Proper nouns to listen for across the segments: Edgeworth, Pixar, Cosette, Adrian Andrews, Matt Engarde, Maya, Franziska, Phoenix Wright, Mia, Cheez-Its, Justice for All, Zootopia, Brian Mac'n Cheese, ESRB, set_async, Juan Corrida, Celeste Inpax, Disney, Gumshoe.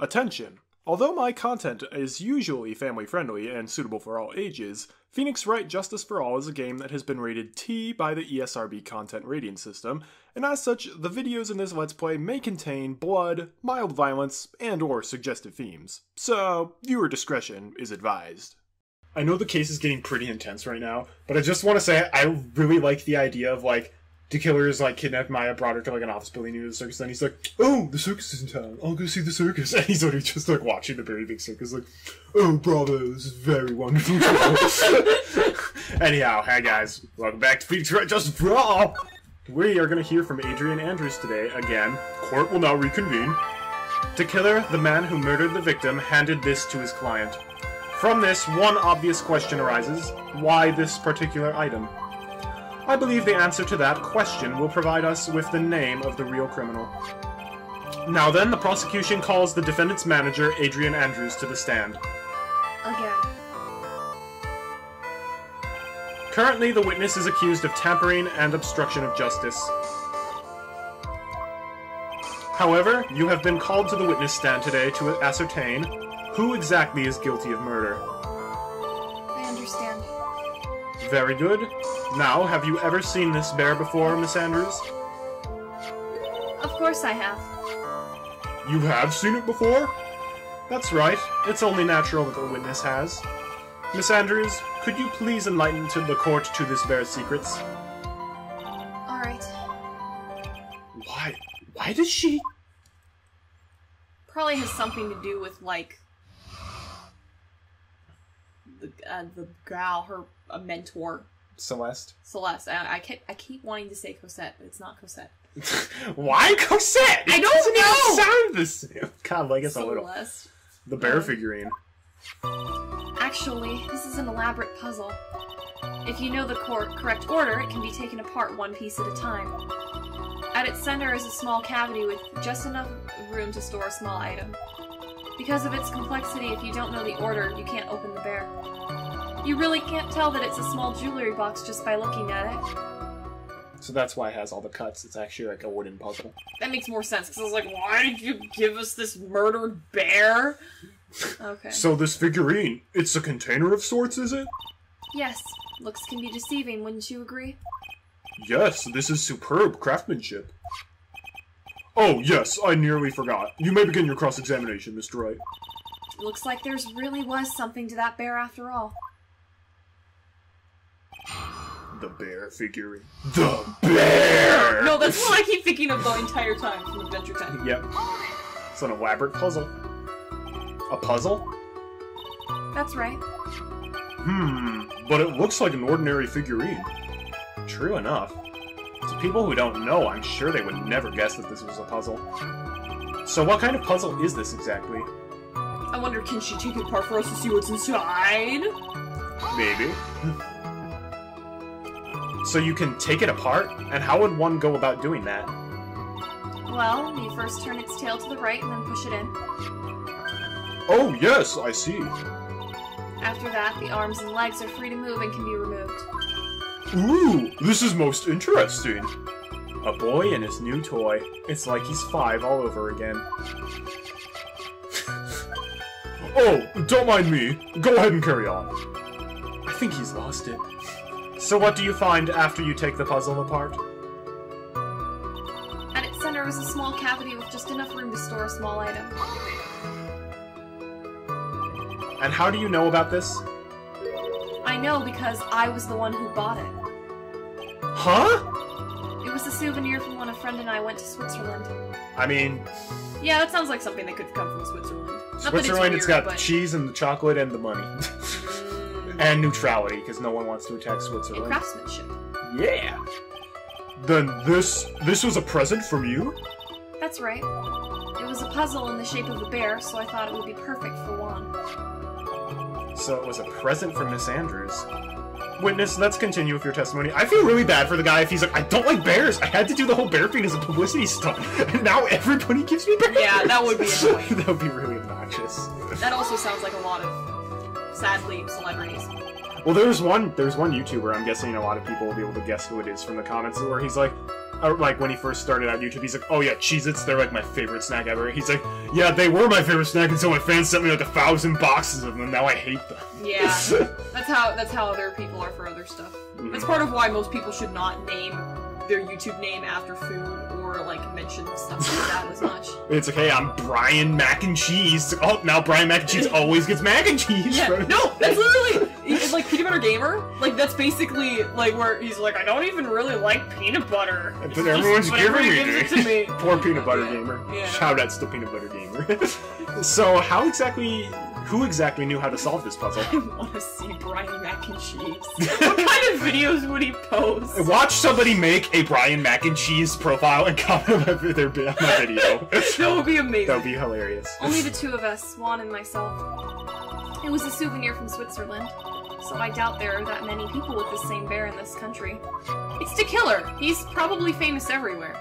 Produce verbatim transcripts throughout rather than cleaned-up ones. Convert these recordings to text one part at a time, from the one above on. Attention! Although my content is usually family-friendly and suitable for all ages, Phoenix Wright Justice for All is a game that has been rated T by the E S R B content rating system, and as such, the videos in this Let's Play may contain blood, mild violence, and or suggestive themes. So, viewer discretion is advised. I know the case is getting pretty intense right now, but I just want to say I really like the idea of, like, the killer's, like, kidnapped Maya, brought her to, like, an office building near the circus, and then he's like, oh, the circus is in town, I'll go see the circus. And he's already just, like, watching the very big circus, like, oh, bravo, this is very wonderful. Anyhow, hi guys, welcome back to Phoenix Wright Justice for All. We are going to hear from Adrian Andrews today, again. Court will now reconvene. The killer, the man who murdered the victim, handed this to his client. From this, one obvious question arises, why this particular item? I believe the answer to that question will provide us with the name of the real criminal. Now then, the prosecution calls the defendant's manager, Adrian Andrews, to the stand. Again. Currently, the witness is accused of tampering and obstruction of justice. However, you have been called to the witness stand today to ascertain who exactly is guilty of murder. I understand. Very good. Now, have you ever seen this bear before, Miss Andrews? Of course I have. You have seen it before? That's right. It's only natural that the witness has. Miss Andrews, could you please enlighten to the court to this bear's secrets? All right. Why? Why does she? Probably has something to do with, like, the uh, the gal, her a mentor. Celeste. Celeste. I, I, kept, I keep wanting to say Cosette, but it's not Cosette. Why Cosette? I don't it know! It doesn't even sound the same. God, like it's a little. Celeste. The bear figurine. Actually, this is an elaborate puzzle. If you know the cor correct order, it can be taken apart one piece at a time. At its center is a small cavity with just enough room to store a small item. Because of its complexity, if you don't know the order, you can't open the bear. You really can't tell that it's a small jewelry box just by looking at it. So that's why it has all the cuts. It's actually like a wooden puzzle. That makes more sense, because I was like, why did you give us this murdered bear? Okay. So this figurine, it's a container of sorts, is it? Yes. Looks can be deceiving, wouldn't you agree? Yes, this is superb craftsmanship. Oh, yes, I nearly forgot. You may begin your cross-examination, Mister Wright. Looks like there's really was something to that bear after all. The bear figurine. The bear! No, that's what I keep thinking of the entire time from Adventure Time. Yep. It's an elaborate puzzle. A puzzle? That's right. Hmm, but it looks like an ordinary figurine. True enough. To people who don't know, I'm sure they would never guess that this was a puzzle. So what kind of puzzle is this exactly? I wonder, can she take it apart for us to see what's inside? Maybe. So you can take it apart? And how would one go about doing that? Well, you first turn its tail to the right and then push it in. Oh, yes, I see. After that, the arms and legs are free to move and can be removed. Ooh, this is most interesting. A boy and his new toy. It's like he's five all over again. Oh, don't mind me. Go ahead and carry on. I think he's lost it. So what do you find after you take the puzzle apart? At its center is a small cavity with just enough room to store a small item. And how do you know about this? I know because I was the one who bought it. Huh? It was a souvenir from when a friend and I went to Switzerland. I mean... Yeah, that sounds like something that could come from Switzerland. Switzerland, it's got the cheese and the chocolate and the money. And neutrality, because no one wants to attack Switzerland. And craftsmanship. Yeah. Then this this was a present from you? That's right. It was a puzzle in the shape of a bear, so I thought it would be perfect for Juan. So it was a present from Miss Andrews. Witness, let's continue with your testimony. I feel really bad for the guy if he's like, I don't like bears. I had to do the whole bear thing as a publicity stunt, and now everybody gives me bears. Yeah, that would be annoying. That would be really obnoxious. That also sounds like a lot of... sadly, celebrities. Well, there's one, there's one YouTuber, I'm guessing a lot of people will be able to guess who it is from the comments, where he's like, or, like, when he first started on YouTube, he's like, oh yeah, Cheez-Its, they're, like, my favorite snack ever. He's like, yeah, they were my favorite snack until my fans sent me, like, a thousand boxes of them, now I hate them. Yeah, that's how that's how other people are for other stuff. Mm. It's part of why most people should not name their YouTube name after food or, like, mention stuff like that as much. It's like, hey, I'm Brian Mac'n Cheese. Oh, now Brian Mac'n Cheese always gets mac and cheese. Yeah, right? No, that's literally... It's like Peanut Butter Gamer. Like, that's basically, like, where he's like, I don't even really like peanut butter. But it's everyone's just, giving it to me. Poor Peanut Butter yeah. Gamer. Yeah. Shout out to Peanut Butter Gamer. So, how exactly... Who exactly knew how to solve this puzzle? I want to see Brian Mac'n Cheese. What kind of videos would he post? Watch somebody make a Brian Mac'n Cheese profile and comment on their on my video. That would be amazing. That would be hilarious. Only the two of us, Juan and myself. It was a souvenir from Switzerland, so I doubt there are that many people with the same bear in this country. It's the killer. He's probably famous everywhere.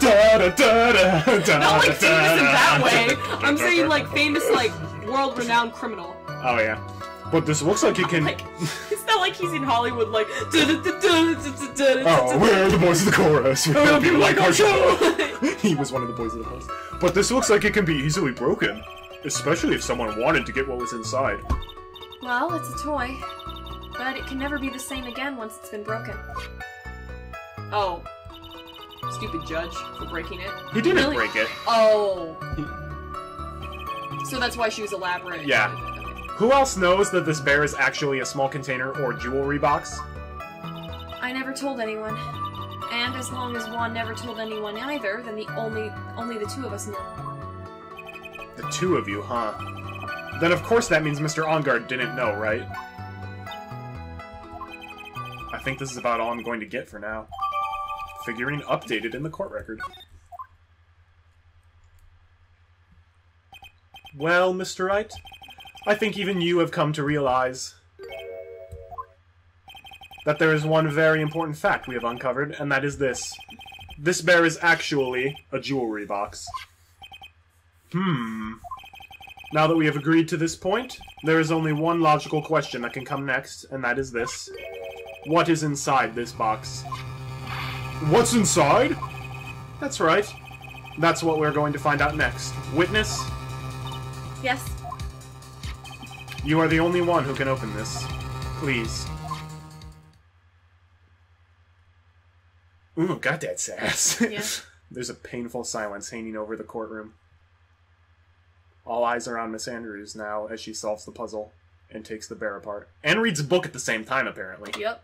da da da da. Not like famous in that way. I'm saying like famous like. World-renowned criminal. Oh yeah, but this looks like it can. Like, it's not like he's in Hollywood, like. Oh, we're the boys of the chorus. We're people like our show. He was one of the boys of the chorus. But this looks like it can be easily broken, especially if someone wanted to get what was inside. Well, it's a toy, but it can never be the same again once it's been broken. Oh, stupid judge for breaking it. He didn't really? break it. Oh. He So that's why she was elaborate. Yeah. Who else knows that this bear is actually a small container or jewelry box? I never told anyone. And as long as Juan never told anyone either, then the only only the two of us knew. The two of you, huh? Then of course that means Mister Engarde didn't know, right? I think this is about all I'm going to get for now. Figurine updated in the court record. Well, Mister Wright, I think even you have come to realize that there is one very important fact we have uncovered, and that is this. This bear is actually a jewelry box. Hmm. Now that we have agreed to this point, there is only one logical question that can come next, and that is this. What is inside this box? What's inside? That's right. That's what we're going to find out next. Witness... Yes. You are the only one who can open this. Please. Ooh, got that sass. Yeah. There's a painful silence hanging over the courtroom. All eyes are on Miss Andrews now as she solves the puzzle and takes the bear apart. And reads a book at the same time, apparently. Yep.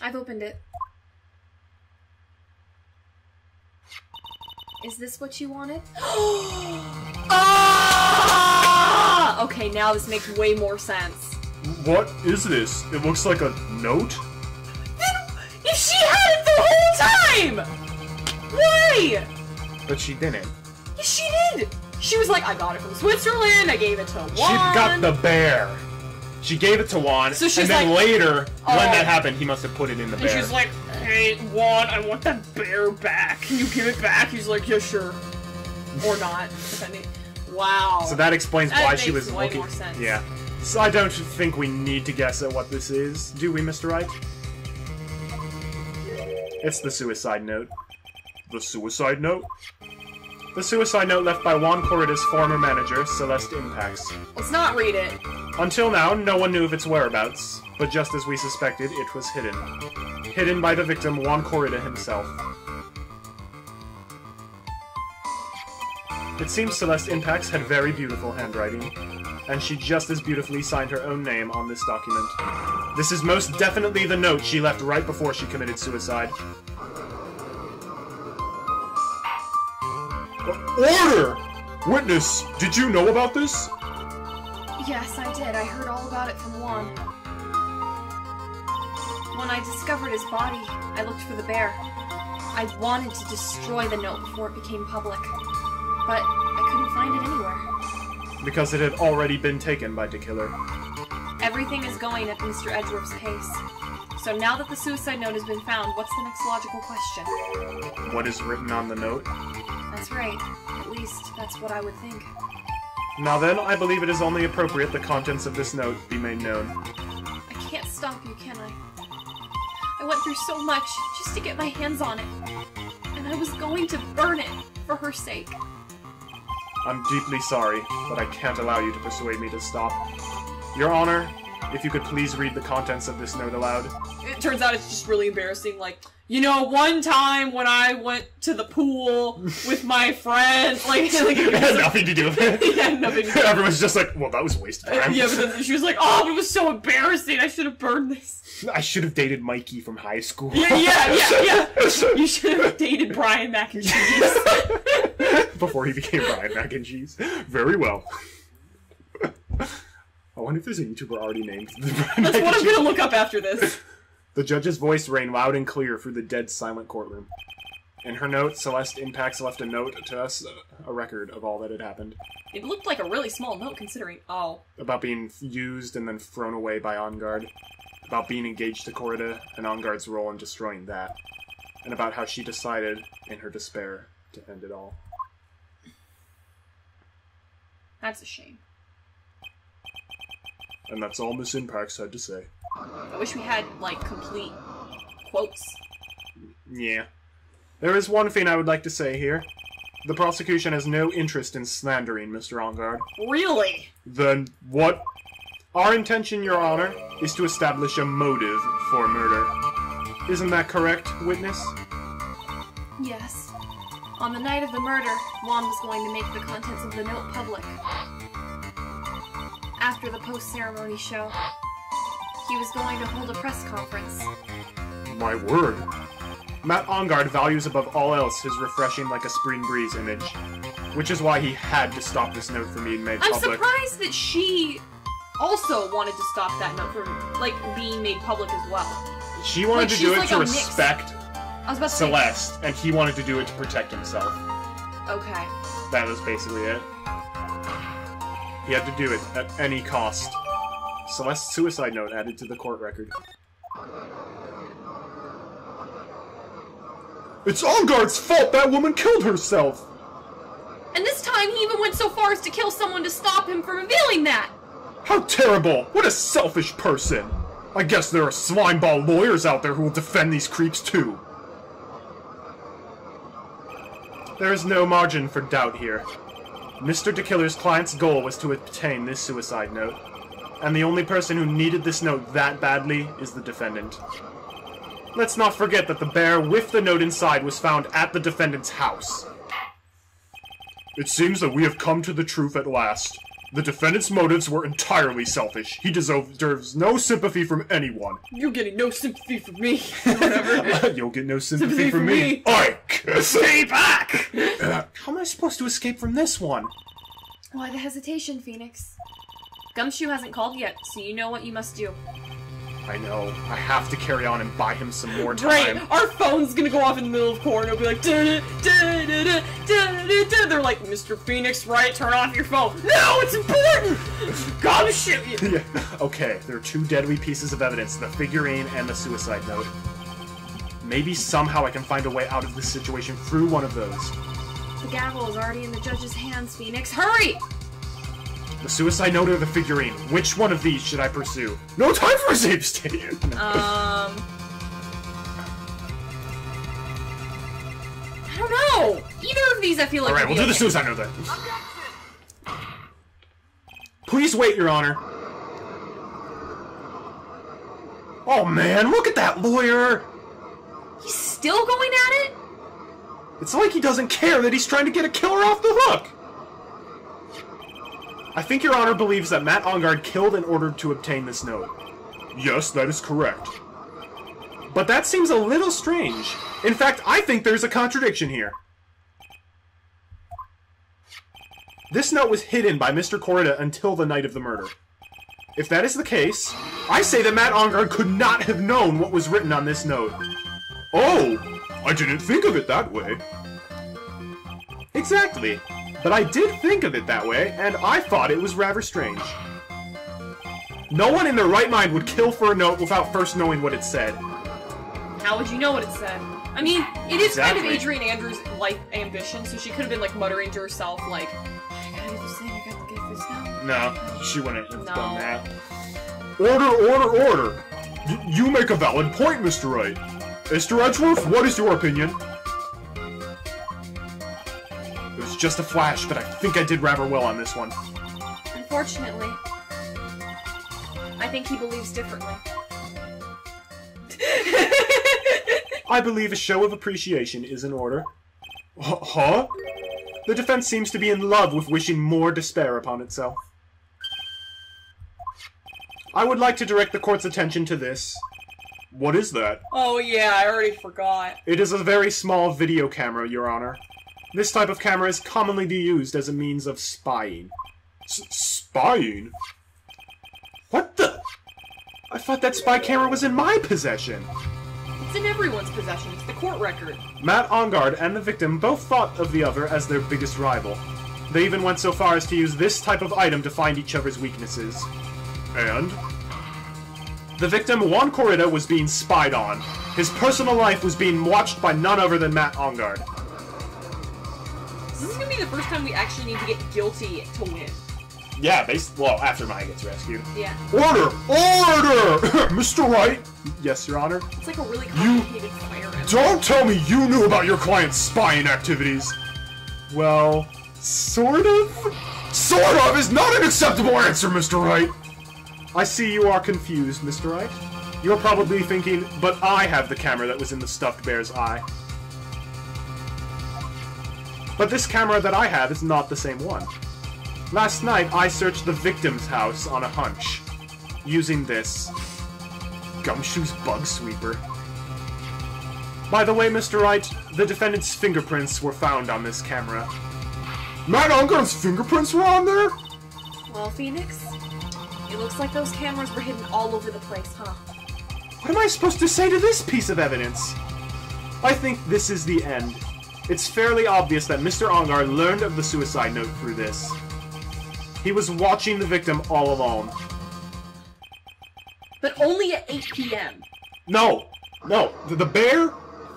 I've opened it. Is this what you wanted? Ah! Okay, now this makes way more sense. What is this? It looks like a note? Then she had it the whole time! Why? But she didn't. Yes, she did! She was like, I got it from Switzerland, I gave it to Juan. She got the bear. She gave it to Juan, so she's and then like, later, oh. when that happened, he must have put it in the and bear. And she's like, hey, Juan, I want that bear back. Can you give it back? He's like, yeah, sure. Or not, depending. Wow. So that explains that why she was way looking. More sense. Yeah. So I don't think we need to guess at what this is, do we, Mister Wright? It's the suicide note. The suicide note? The suicide note left by Juan Corrida's former manager, Celeste Inpax. Let's not read it. Until now, no one knew of its whereabouts, but just as we suspected, it was hidden. Hidden by the victim, Juan Corrida himself. It seems Celeste Inpax had very beautiful handwriting, and she just as beautifully signed her own name on this document. This is most definitely the note she left right before she committed suicide. Order! Witness, did you know about this? Yes, I did. I heard all about it from Juan. When I discovered his body, I looked for the bear. I wanted to destroy the note before it became public, but I couldn't find it anywhere. Because it had already been taken by the killer. Everything is going at Mister Edgeworth's pace. So now that the suicide note has been found, what's the next logical question? What is written on the note? That's right. At least, that's what I would think. Now then, I believe it is only appropriate the contents of this note be made known. I can't stop you, can I? I went through so much just to get my hands on it, and I was going to burn it for her sake. I'm deeply sorry, but I can't allow you to persuade me to stop. Your Honor, if you could please read the contents of this note aloud. It turns out it's just really embarrassing, like, you know, one time when I went to the pool with my friends, like, like it, it had nothing to do with it. It had nothing to do. Everyone's just like, well, that was a waste of time. Yeah, but then she was like, oh, it was so embarrassing. I should have burned this. I should have dated Mikey from high school. Yeah, yeah, yeah, yeah. You should have dated Brian Mac'n Cheese. Before he became Brian Mac'n Cheese. Very well. I wonder if there's a YouTuber already named. That's what I'm going to look up after this. The judge's voice rang loud and clear through the dead silent courtroom. In her note, Celeste Inpax left a note to us, a record of all that had happened. It looked like a really small note considering all. About being used and then thrown away by Engarde. About being engaged to Corrida and Engarde's role in destroying that. And about how she decided, in her despair, to end it all. That's a shame. And that's all Miss Inpax had to say. I wish we had, like, complete quotes. Yeah. There is one thing I would like to say here. The prosecution has no interest in slandering Mister Engarde. Really? Then what? Our intention, Your Honor, is to establish a motive for murder. Isn't that correct, witness? Yes. On the night of the murder, Juan was going to make the contents of the note public. After the post-ceremony show, he was going to hold a press conference. My word. Matt Engarde values above all else his refreshing like a spring breeze image, which is why he had to stop this note from being made public. I'm surprised that she also wanted to stop that note from, like, being made public as well. She wanted to do it to respect Celeste, and he wanted to do it to protect himself. Okay. That was basically it. He had to do it at any cost. Celeste's suicide note added to the court record. It's Engarde's fault that woman killed herself! And this time he even went so far as to kill someone to stop him from revealing that! How terrible! What a selfish person! I guess there are slimeball lawyers out there who will defend these creeps too. There is no margin for doubt here. Mister DeKiller's client's goal was to obtain this suicide note. And the only person who needed this note that badly is the defendant. Let's not forget that the bear with the note inside was found at the defendant's house. It seems that we have come to the truth at last. The defendant's motives were entirely selfish. He deserves no sympathy from anyone. You're getting no sympathy from me. Whatever. You'll get no sympathy, sympathy from, from me. me. I stay back! uh, how am I supposed to escape from this one? Why the hesitation, Phoenix? Gumshoe hasn't called yet, so you know what you must do. I know. I have to carry on and buy him some more time. Right! Our phone's gonna go off in the middle of court and it'll be like, da da da da da da. They're like, Mister Phoenix Wright, turn off your phone. No, it's important! Gumshoe! Yeah. Okay, there are two deadly pieces of evidence, the figurine and the suicide note. Maybe somehow I can find a way out of this situation through one of those. The gavel is already in the judge's hands, Phoenix. Hurry! The suicide note or the figurine? Which one of these should I pursue? No time for a save state! um... I don't know! Either of these I feel like... Alright, we'll do the suicide note then. Please wait, Your Honor. Oh man, look at that lawyer! He's still going at it? It's like he doesn't care that he's trying to get a killer off the hook! I think Your Honor believes that Matt Engarde killed in order to obtain this note. Yes, that is correct. But that seems a little strange. In fact, I think there's a contradiction here. This note was hidden by Mister Corrida until the night of the murder. If that is the case, I say that Matt Engarde could not have known what was written on this note. Oh, I didn't think of it that way. Exactly. But I did think of it that way, and I thought it was rather strange. No one in their right mind would kill for a note without first knowing what it said. How would you know what it said? I mean, it is exactly. Kind of Adrian Andrews' life ambition, so she could have been, like, muttering to herself, like, I gotta do this thing, I gotta get this now. No, she wouldn't have no. done that. Order, order, order! You make a valid point, Mister Wright. Mister Edgeworth, what is your opinion? It was just a flash, but I think I did rather well on this one. Unfortunately, I think he believes differently. I believe a show of appreciation is in order. Huh? The defense seems to be in love with wishing more despair upon itself. I would like to direct the court's attention to this. What is that? Oh yeah, I already forgot. It is a very small video camera, Your Honor. This type of camera is commonly used as a means of spying. S-spying? What the? I thought that spy camera was in my possession. It's in everyone's possession. It's the court record. Matt Engarde and the victim both thought of the other as their biggest rival. They even went so far as to use this type of item to find each other's weaknesses. And? The victim, Juan Corrida, was being spied on. His personal life was being watched by none other than Matt Engarde. This is going to be the first time we actually need to get guilty to win. Yeah, based, well, after Maya gets rescued. Yeah. Order! Order! Mister Wright! Yes, Your Honor? It's like a really complicated fire effort. Don't tell me you knew about your client's spying activities! Well, sort of? Sort of is not an acceptable answer, Mister Wright! I see you are confused, Mister Wright. You're probably thinking, but I have the camera that was in the stuffed bear's eye. But this camera that I have is not the same one. Last night, I searched the victim's house on a hunch, using this Gumshoe's bug sweeper. By the way, Mister Wright, the defendant's fingerprints were found on this camera. Matt Engarde's fingerprints were on there? Well, Phoenix, it looks like those cameras were hidden all over the place, huh? What am I supposed to say to this piece of evidence? I think this is the end. It's fairly obvious that Mister Engarde learned of the suicide note through this. He was watching the victim all alone. But only at eight P M No, no. The, the bear,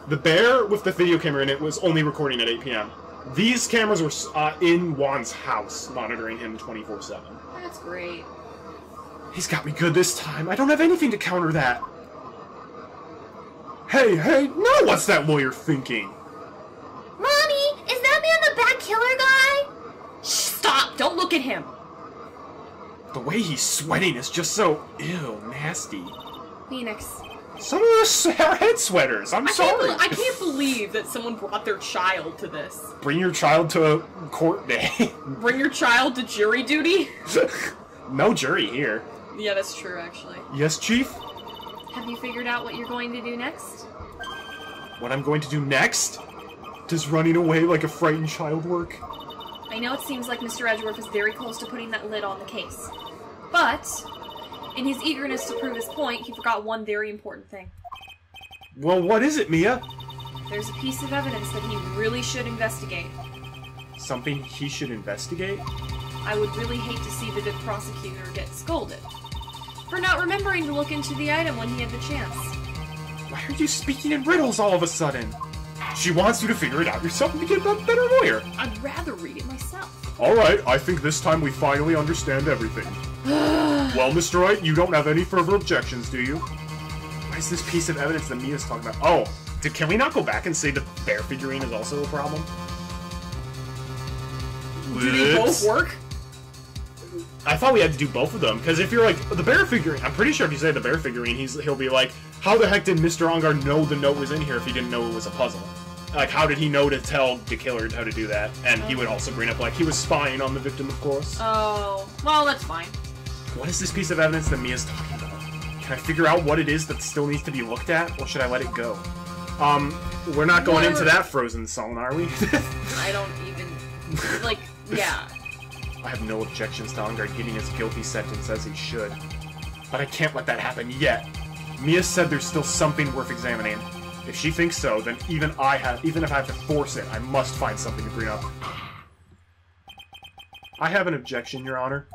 the bear with the video camera in it was only recording at eight P M These cameras were uh, in Juan's house, monitoring him twenty-four seven. That's great. He's got me good this time. I don't have anything to counter that. Hey, hey, now what's that lawyer thinking? Mommy, is that man the bat killer guy? Stop, don't look at him. The way he's sweating is just so, ew, nasty. Phoenix. Some of us are head sweaters, I'm I sorry. Can't I can't believe that someone brought their child to this. Bring your child to court day. Bring your child to jury duty? No jury here. Yeah, that's true, actually. Yes, Chief? Have you figured out what you're going to do next? What I'm going to do next? Does running away like a frightened child work? I know it seems like Mister Edgeworth is very close to putting that lid on the case. But, in his eagerness to prove his point, he forgot one very important thing. Well, what is it, Mia? There's a piece of evidence that he really should investigate. Something he should investigate? I would really hate to see the prosecutor get scolded for not remembering to look into the item when he had the chance. Why are you speaking in riddles all of a sudden? She wants you to figure it out yourself and become a better lawyer. I'd rather read it myself. All right, I think this time we finally understand everything. Well, Mister Wright, you don't have any further objections, do you? What is this piece of evidence that Mia's talking about? Oh, did, can we not go back and say the bear figurine is also a problem? Do they both work? I thought we had to do both of them, because if you're like, the bear figurine, I'm pretty sure if you say the bear figurine, he's, he'll be like, how the heck did Mister Engarde know the note was in here if he didn't know it was a puzzle? Like, how did he know to tell the killer how to do that? And he would also bring up, like, he was spying on the victim, of course. Oh, well, that's fine. What is this piece of evidence that Mia's talking about? Can I figure out what it is that still needs to be looked at, or should I let it go? Um, we're not going Never. into that frozen zone, are we? I don't even, like, yeah. I have no objections to Engarde getting his guilty sentence as he should. But I can't let that happen yet. Mia said there's still something worth examining. If she thinks so, then even I have, even if I have to force it, I must find something to bring up. I have an objection, Your Honor.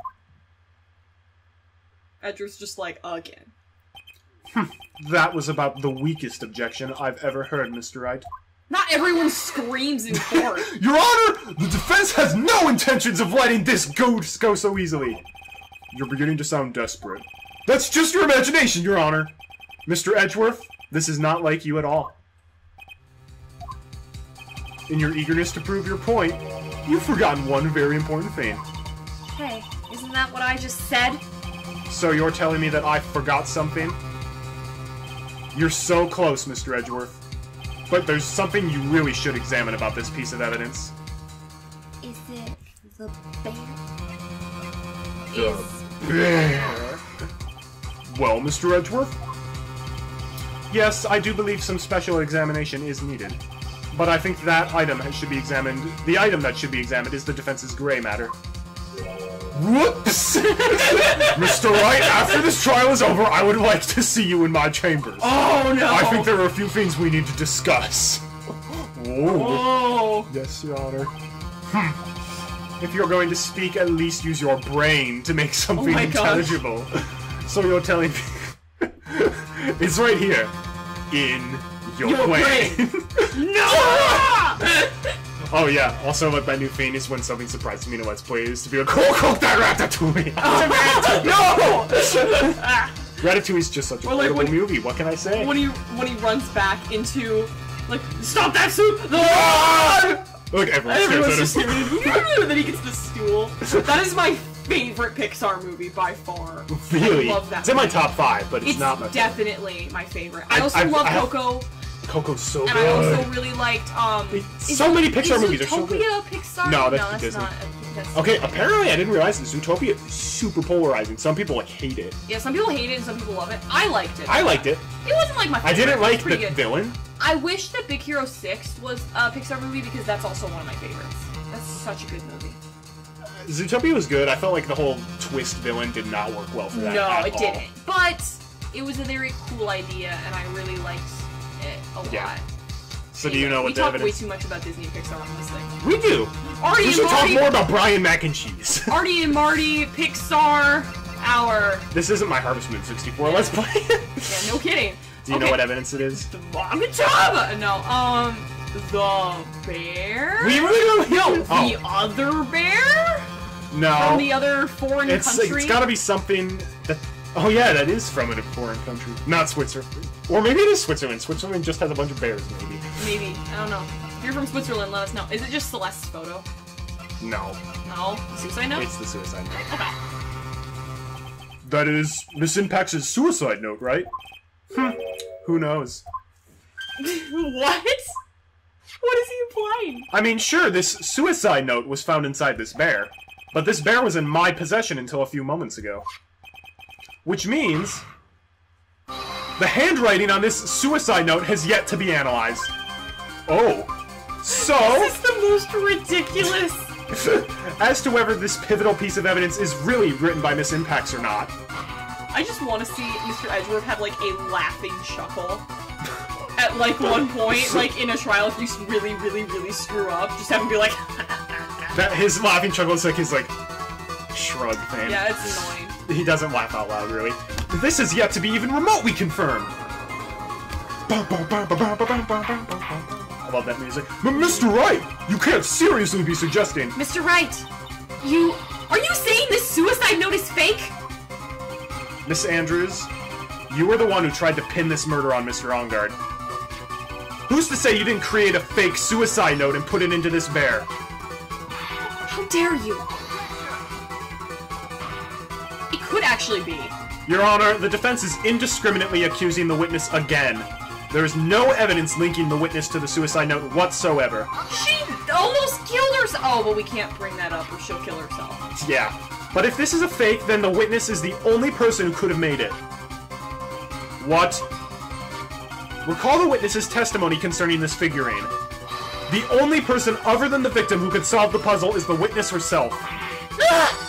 Edgar's just like, again. Hm, that was about the weakest objection I've ever heard, Mister Wright. Not everyone screams in court. Your Honor, the defense has no intentions of letting this go, go so easily. You're beginning to sound desperate. That's just your imagination, Your Honor. Mister Edgeworth, this is not like you at all. In your eagerness to prove your point, you've forgotten one very important thing. Hey, isn't that what I just said? So you're telling me that I forgot something? You're so close, Mister Edgeworth. But there's something you really should examine about this piece of evidence. Is it the bear? The Is bear? Well, Mister Edgeworth? Yes, I do believe some special examination is needed. But I think that item should be examined... The item that should be examined is the defense's gray matter. Whoops! Mister Wright, after this trial is over, I would like to see you in my chambers. Oh, no! I think there are a few things we need to discuss. Oh! Yes, Your Honor. Hmm. If you're going to speak, at least use your brain to make something oh intelligible. So you're telling me... It's right here. In... Your, Your brain. brain. No! Oh yeah. Also, what my new thing is when something surprises me in a Let's Play is to be like, "Cool, cool, that Ratatouille." Oh, Ratatouille. No! Ratatouille's just such a like horrible when, movie. What can I say? When he when he runs back into like, stop that soup! No! Look, everyone everyone's just him. And then he gets the stool. That is my favorite Pixar movie by far. Really? I love that. It's movie. In my top five, but it's, it's not my definitely favorite. my favorite. I also I've, love I've, Coco. Coco's so and good. And I also really liked, um... So many Pixar movies are so good. Is Zootopia Pixar? No, that's, no, that's Disney. Not a, that's okay, Disney. Apparently I didn't realize that Zootopia is super polarizing. Some people, like, hate it. Yeah, some people hate it and some people love it. I liked it. I liked it. It wasn't, like, my favorite. I didn't like the good. villain. I wish that Big Hero six was a Pixar movie because that's also one of my favorites. That's such a good movie. Uh, Zootopia was good. I felt like the whole twist villain did not work well for that at all. No, it didn't. But it was a very cool idea, and I really liked it a lot. Yeah. So anyway, do you know what the evidence? We talk way too much about Disney and Pixar on this thing. We do. Artie we should and Marty... talk more about Brian Mac'n Cheese. Artie and Marty, Pixar, our. This isn't my Harvest Moon sixty-four. Yeah. Let's play it. Yeah, no kidding. Do you okay. know what evidence it is? The job. No. Um, the bear. We really don't know. The oh. other bear. No. From the other foreign it's, country. It's got to be something that. Oh yeah, that is from a foreign country. Not Switzerland. Or maybe it is Switzerland. Switzerland just has a bunch of bears, maybe. Maybe. I don't know. If you're from Switzerland, let us know. Is it just Celeste's photo? No. No? The suicide note? It's the suicide note. Okay. That is Miss Inpax's suicide note, right? Hmm. Who knows? What? What is he implying? I mean, sure, this suicide note was found inside this bear. But this bear was in my possession until a few moments ago. Which means the handwriting on this suicide note has yet to be analyzed. Oh. So this is the most ridiculous. As to whether this pivotal piece of evidence is really written by Miss Inpax or not. I just want to see Mister Edgeworth have like a laughing chuckle at like one point, like in a trial if you really, really, really screw up. Just have him be like that his laughing chuckle is like his like shrug thing. Yeah, it's annoying. He doesn't laugh out loud, really. This is yet to be even remotely confirmed! I love that music. But Mister Wright! You can't seriously be suggesting... Mister Wright! You... Are you saying this suicide note is fake? Miss Andrews, you were the one who tried to pin this murder on Mister Engarde. Who's to say you didn't create a fake suicide note and put it into this bear? How dare you! Actually be. Your Honor, the defense is indiscriminately accusing the witness again. There is no evidence linking the witness to the suicide note whatsoever. She almost killed herself! Oh, well, we can't bring that up or she'll kill herself. Yeah. But if this is a fake, then the witness is the only person who could have made it. What? Recall the witness's testimony concerning this figurine. The only person other than the victim who could solve the puzzle is the witness herself. Ah!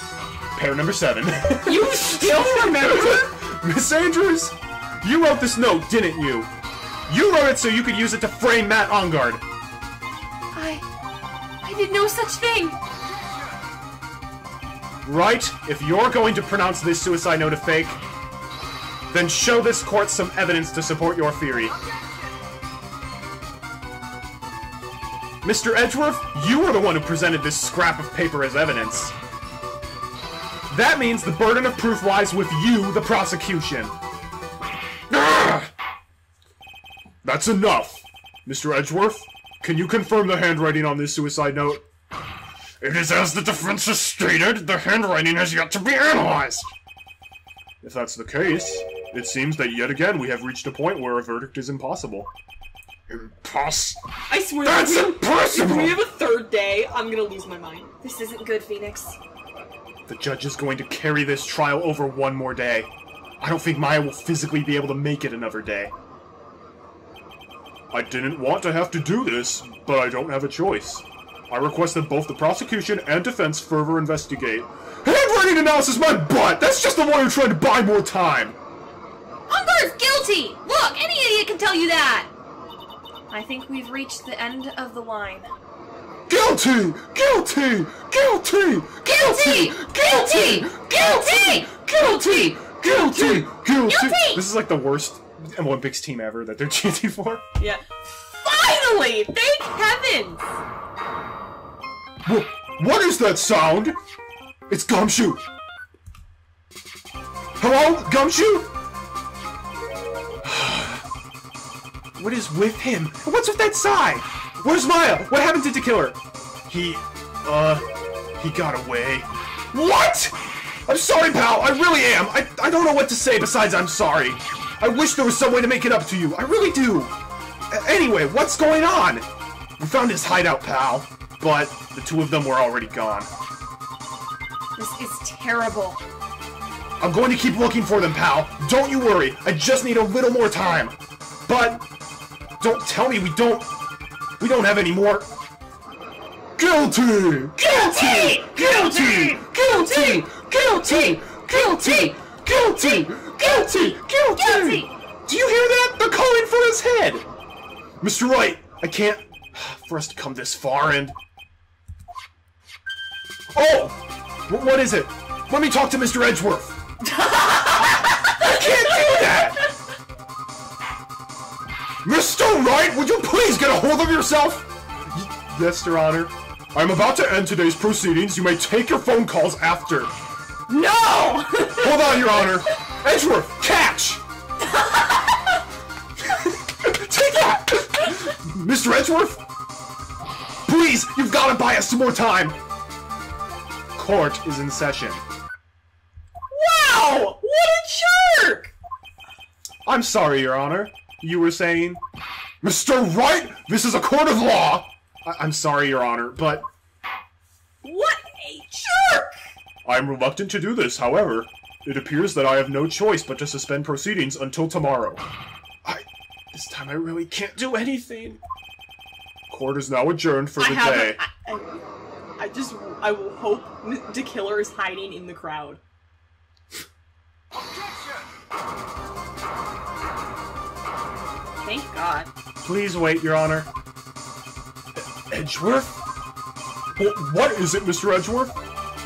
Pair number seven. You still remember? Miss Andrews, you wrote this note, didn't you? You wrote it so you could use it to frame Matt Engarde. I... I did no such thing. Right? If you're going to pronounce this suicide note a fake, then show this court some evidence to support your theory. Mister Edgeworth, you were the one who presented this scrap of paper as evidence. That means the burden of proof lies with you, the prosecution. Ugh! That's enough! Mister Edgeworth, can you confirm the handwriting on this suicide note? It is as the defense has stated, the handwriting has yet to be analyzed! If that's the case, it seems that yet again we have reached a point where a verdict is impossible. Impossible? I swear that's if we, impossible! If we have a third day, I'm gonna lose my mind. This isn't good, Phoenix. The judge is going to carry this trial over one more day. I don't think Maya will physically be able to make it another day. I didn't want to have to do this, but I don't have a choice. I request that both the prosecution and defense further investigate. Handwriting analysis, my butt! That's just the lawyer trying to buy more time! Ungar's guilty! Look, any idiot can tell you that! I think we've reached the end of the line. Guilty! Guilty! Guilty! Guilty! Guilty! Guilty! Guilty! Guilty! Guilty! This is like the worst Olympics team ever that they're chanting for. Yeah. Finally! Thank heavens! What, what is that sound? It's Gumshoe! Hello? Gumshoe? What is with him? What's with that sigh? Where's Maya? What happened to the killer? He, uh, he got away. What?! I'm sorry, pal! I really am! I, I don't know what to say besides I'm sorry. I wish there was some way to make it up to you. I really do. A- anyway, what's going on? We found his hideout, pal. But the two of them were already gone. This is terrible. I'm going to keep looking for them, pal. Don't you worry. I just need a little more time. But don't tell me we don't... We don't have any more... Guilty! Guilty! Guilty! Guilty! Guilty! Guilty! Guilty! Guilty! Guilty! Do you hear that? They're calling for his head! Mister Wright, I can't... For us to come this far and... Oh! What is it? Let me talk to Mister Edgeworth! I can't do that! Mister Wright, would you please get a hold of yourself? Yes, Your Honor. I'm about to end today's proceedings. You may take your phone calls after. No! Hold on, Your Honor. Edgeworth, catch! Take that! Mister Edgeworth? Please, you've got to buy us some more time. Court is in session. Wow! What a jerk! I'm sorry, Your Honor. You were saying? Mister Wright, this is a court of law! I I'm sorry, Your Honor, but... What a jerk! I'm reluctant to do this, however. It appears that I have no choice but to suspend proceedings until tomorrow. I... This time I really can't do anything. Court is now adjourned for I the day. I, I, I just... I will hope the killer is hiding in the crowd. Thank God. Please wait, Your Honor. Edgeworth? What is it, Mister Edgeworth?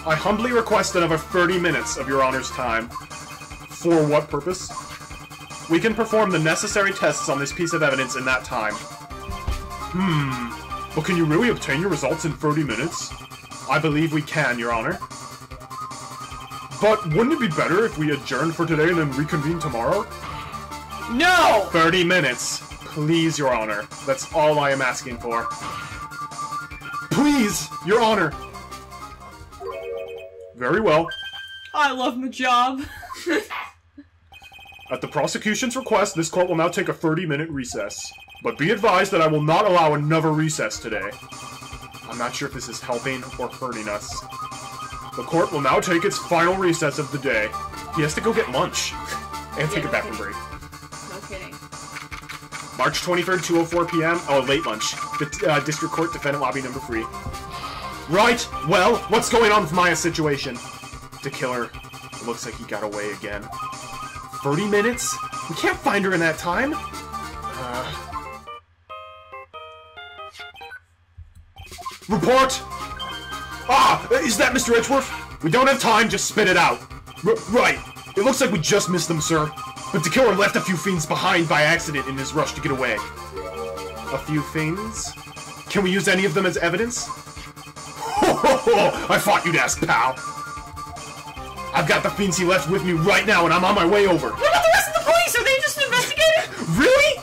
I humbly request another thirty minutes of Your Honor's time. For what purpose? We can perform the necessary tests on this piece of evidence in that time. Hmm. But can you really obtain your results in thirty minutes? I believe we can, Your Honor. But wouldn't it be better if we adjourned for today and then reconvene tomorrow? No! thirty minutes. Please, Your Honor. That's all I am asking for. Please, Your Honor. Very well. I love my job. At the prosecution's request, this court will now take a thirty-minute recess. But be advised that I will not allow another recess today. I'm not sure if this is helping or hurting us. The court will now take its final recess of the day. He has to go get lunch. And take yeah, a bathroom break. March twenty-third, two oh four p m Oh, late lunch. The, uh, District Court Defendant Lobby number three. Right, well, what's going on with Maya's situation? The killer. It looks like he got away again. thirty minutes? We can't find her in that time. Uh... Report! Ah! Is that Mister Edgeworth? We don't have time, just spit it out. R right. It looks like we just missed them, sir. But the killer left a few fiends behind by accident in his rush to get away. A few fiends? Can we use any of them as evidence? Ho ho ho! I thought you'd ask, pal! I've got the fiends he left with me right now and I'm on my way over! What about the rest of the police? Are they just investigating? Really?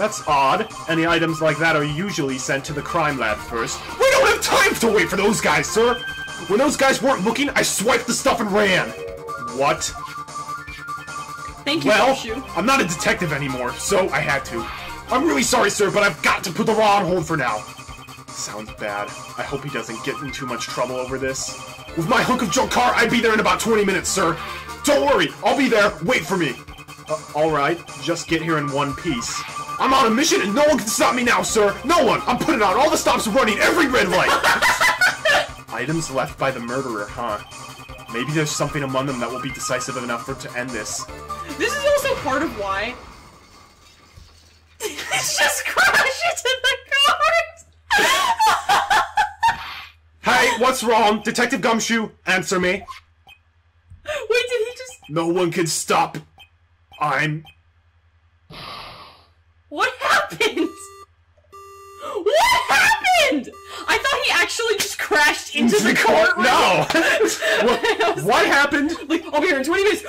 That's odd. Any items like that are usually sent to the crime lab first. We don't have time to wait for those guys, sir! When those guys weren't looking, I swiped the stuff and ran! What? Thank you, well, Gumshoe. I'm not a detective anymore, so I had to. I'm really sorry, sir, but I've got to put the law on hold for now. Sounds bad. I hope he doesn't get in too much trouble over this. With my hunk of junk car, I'd be there in about twenty minutes, sir. Don't worry, I'll be there. Wait for me. Uh, Alright, just get here in one piece. I'm on a mission and no one can stop me now, sir. No one. I'm putting out all the stops running every red light. Items left by the murderer, huh? Maybe there's something among them that will be decisive enough for to end this. This is also part of why... It's just crashed into the cars! Hey, what's wrong? Detective Gumshoe, answer me. Wait, did he just... No one can stop. I'm... What happened? What happened? I thought he actually just crashed into the courtroom. No. What, what like, happened? Like, I'll be here in twenty minutes.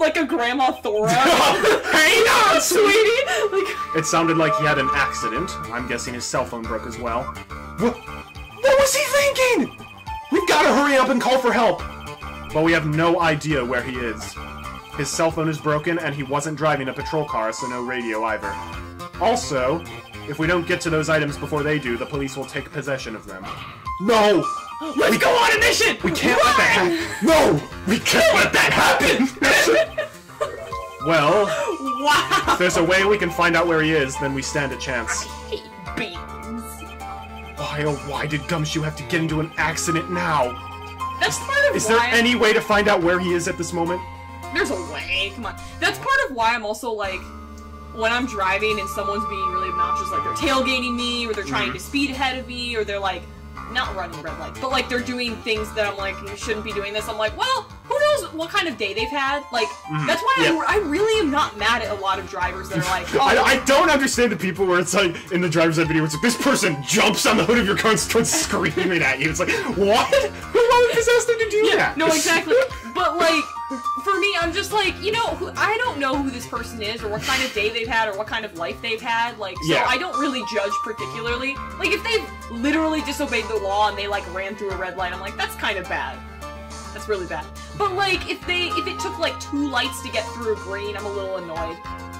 Like a grandma Thora. Hang on, sweetie. Like, it sounded like he had an accident. I'm guessing his cell phone broke as well. What, what was he thinking? We've got to hurry up and call for help. But we have no idea where he is. His cell phone is broken, and he wasn't driving a patrol car, so no radio either. Also... if we don't get to those items before they do, the police will take possession of them. No! Let's we, go on a mission! We can't Run! let that happen! No! We can't let that happen! Well, wow. If there's a way we can find out where he is, then we stand a chance. I hate beans. Why, oh why did Gumshoe have to get into an accident now? That's part of is why... Is there any way to find out where he is at this moment? There's a way, come on. That's part of why I'm also like... when I'm driving and someone's being really obnoxious, like they're tailgating me, or they're trying to speed ahead of me, or they're like, not running red lights, but like they're doing things that I'm like, you shouldn't be doing this. I'm like, well, who knows what kind of day they've had? Like, mm-hmm. that's why yeah. I, I really am not mad at a lot of drivers that are like, oh, I, I don't understand the people where it's like, in the driver's eye video, it's like, this person jumps on the hood of your car and starts screaming at you. It's like, what? Who would possess them to do yeah, that? No, exactly. But like, for me, I'm just like, you know, who, I don't know who this person is or what kind of day they've had or what kind of life they've had. Like, so yeah. I don't really judge particularly. Like, if they've literally disobeyed the law and they, like, ran through a red light, I'm like, that's kind of bad. That's really bad. But, like, if they, if it took, like, two lights to get through a green, I'm a little annoyed.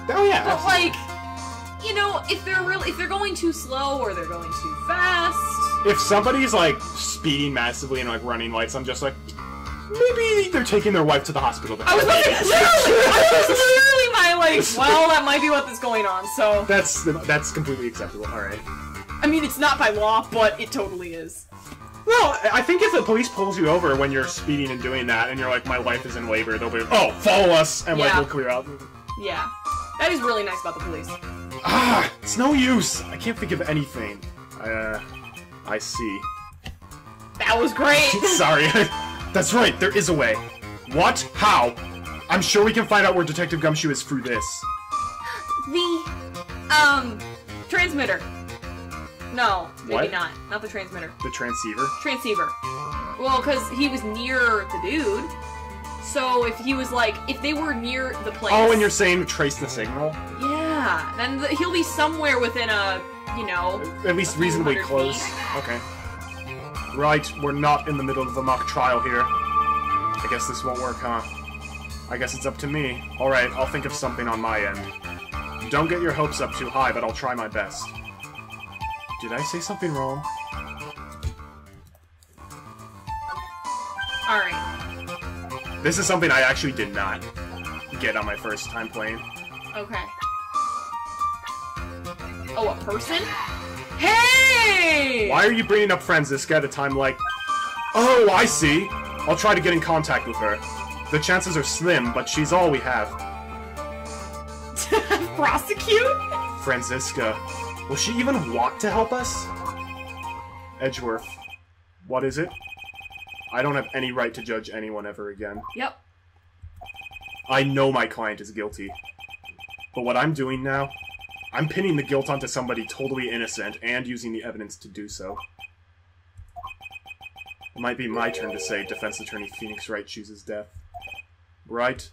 Oh, yeah. But, absolutely. Like, you know, if they're really, if they're going too slow or they're going too fast. If somebody's, like, speeding massively and, like, running lights, I'm just like... maybe they're taking their wife to the hospital. Then. I was like, literally, I was literally my like, well, that might be what is going on. So that's that's completely acceptable. All right. I mean, it's not by law, but it totally is. Well, I think if the police pulls you over when you're speeding and doing that, and you're like, my wife is in labor, they'll be like, oh, follow us, and yeah. like we'll clear out. Yeah, that is really nice about the police. Ah, it's no use. I can't think of anything. Uh, I see. That was great. Sorry. That's right, there is a way. What? How? I'm sure we can find out where Detective Gumshoe is through this. The, um, transmitter. No, maybe what? not. Not the transmitter. The transceiver? Transceiver. Well, because he was near the dude. So if he was like, if they were near the place. Oh, and you're saying trace the signal? Yeah, then the, he'll be somewhere within a, you know. At least reasonably close. Feet. Okay. Right, we're not in the middle of a mock trial here. I guess this won't work, huh? I guess it's up to me. Alright, I'll think of something on my end. Don't get your hopes up too high, but I'll try my best. Did I say something wrong? Alright. This is something I actually did not get on my first time playing. Okay. Oh, a person? Hey! Why are you bringing up Franziska at a time like... Oh, I see. I'll try to get in contact with her. The chances are slim, but she's all we have. Prosecute? Franziska. Will she even want to help us? Edgeworth. What is it? I don't have any right to judge anyone ever again. Yep. I know my client is guilty. But what I'm doing now... I'm pinning the guilt onto somebody totally innocent and using the evidence to do so. It might be my turn to say defense attorney Phoenix Wright chooses death. Right?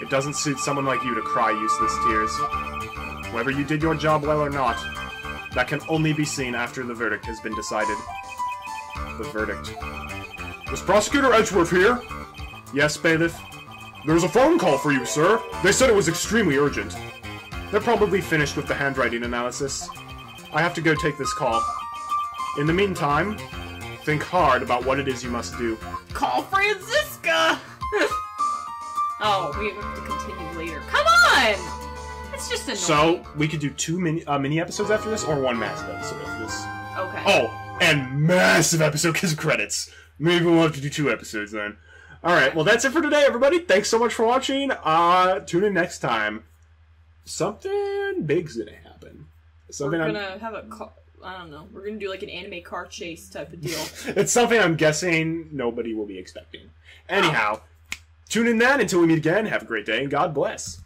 It doesn't suit someone like you to cry useless tears. Whether you did your job well or not, that can only be seen after the verdict has been decided. The verdict. Is Prosecutor Edgeworth here? Yes, Bailiff. There's a phone call for you, sir. They said it was extremely urgent. They're probably finished with the handwriting analysis. I have to go take this call. In the meantime, think hard about what it is you must do. Call Franziska! Oh, we have to continue later. Come on! It's just annoying. So, we could do two mini, uh, mini episodes after this, or one massive episode after this. Okay. Oh, and massive episode because of credits. Maybe we'll have to do two episodes then. Alright, well that's it for today, everybody. Thanks so much for watching. Uh, tune in next time. Something big's gonna happen. Something We're gonna I'm... have a car... I don't know. We're gonna do like an anime car chase type of deal. It's something I'm guessing nobody will be expecting. Anyhow, oh. Tune in then until we meet again. Have a great day and God bless.